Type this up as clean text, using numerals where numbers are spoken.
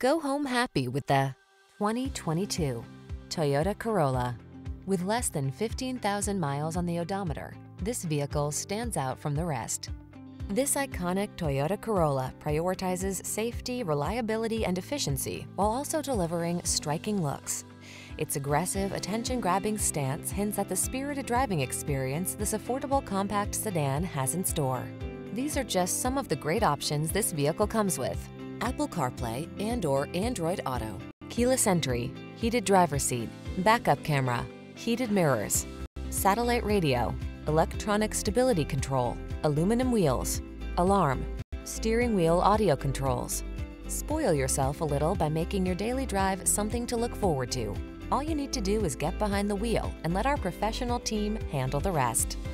Go home happy with the 2022 Toyota Corolla. With less than 15,000 miles on the odometer, this vehicle stands out from the rest. This iconic Toyota Corolla prioritizes safety, reliability, and efficiency while also delivering striking looks. Its aggressive, attention-grabbing stance hints at the spirited driving experience this affordable compact sedan has in store. These are just some of the great options this vehicle comes with: Apple CarPlay and/or Android Auto, keyless entry, heated driver's seat, backup camera, heated mirrors, satellite radio, electronic stability control, aluminum wheels, alarm, steering wheel audio controls. Spoil yourself a little by making your daily drive something to look forward to. All you need to do is get behind the wheel and let our professional team handle the rest.